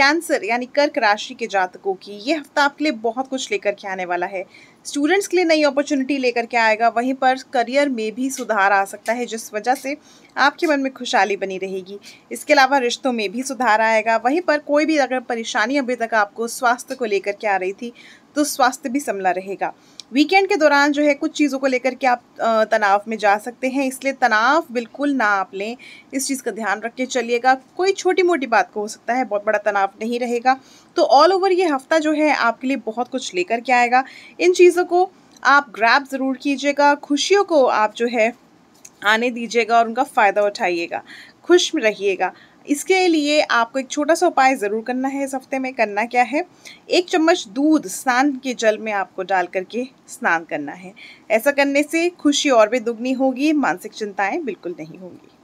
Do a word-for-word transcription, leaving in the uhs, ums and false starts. Cancer यानी कर्क राशि के जातकों की ये हफ्ता आपके लिए बहुत कुछ लेकर के आने वाला है। स्टूडेंट्स के लिए नई अपॉर्चुनिटी लेकर के आएगा, वहीं पर करियर में भी सुधार आ सकता है जिस वजह से आपके मन में खुशहाली बनी रहेगी। इसके अलावा रिश्तों में भी सुधार आएगा, वहीं पर कोई भी अगर परेशानी अभी तक आपको स्वास्थ्य को लेकर के आ रही थी तो स्वास्थ्य भी संभला रहेगा। वीकेंड के दौरान जो है कुछ चीज़ों को लेकर के आप तनाव में जा सकते हैं, इसलिए तनाव बिल्कुल ना आप लें, इस चीज़ का ध्यान रख के चलिएगा। कोई छोटी मोटी बात को हो सकता है, बहुत बड़ा तनाव नहीं रहेगा। तो ऑल ओवर ये हफ्ता जो है आपके लिए बहुत कुछ लेकर के आएगा। इन चीज़ों को आप ग्रैब ज़रूर कीजिएगा, खुशियों को आप जो है आने दीजिएगा और उनका फ़ायदा उठाइएगा, खुश रहिएगा। इसके लिए आपको एक छोटा सा उपाय ज़रूर करना है। इस हफ्ते में करना क्या है, एक चम्मच दूध स्नान के जल में आपको डाल करके स्नान करना है। ऐसा करने से खुशी और भी दुगनी होगी, मानसिक चिंताएं बिल्कुल नहीं होंगी।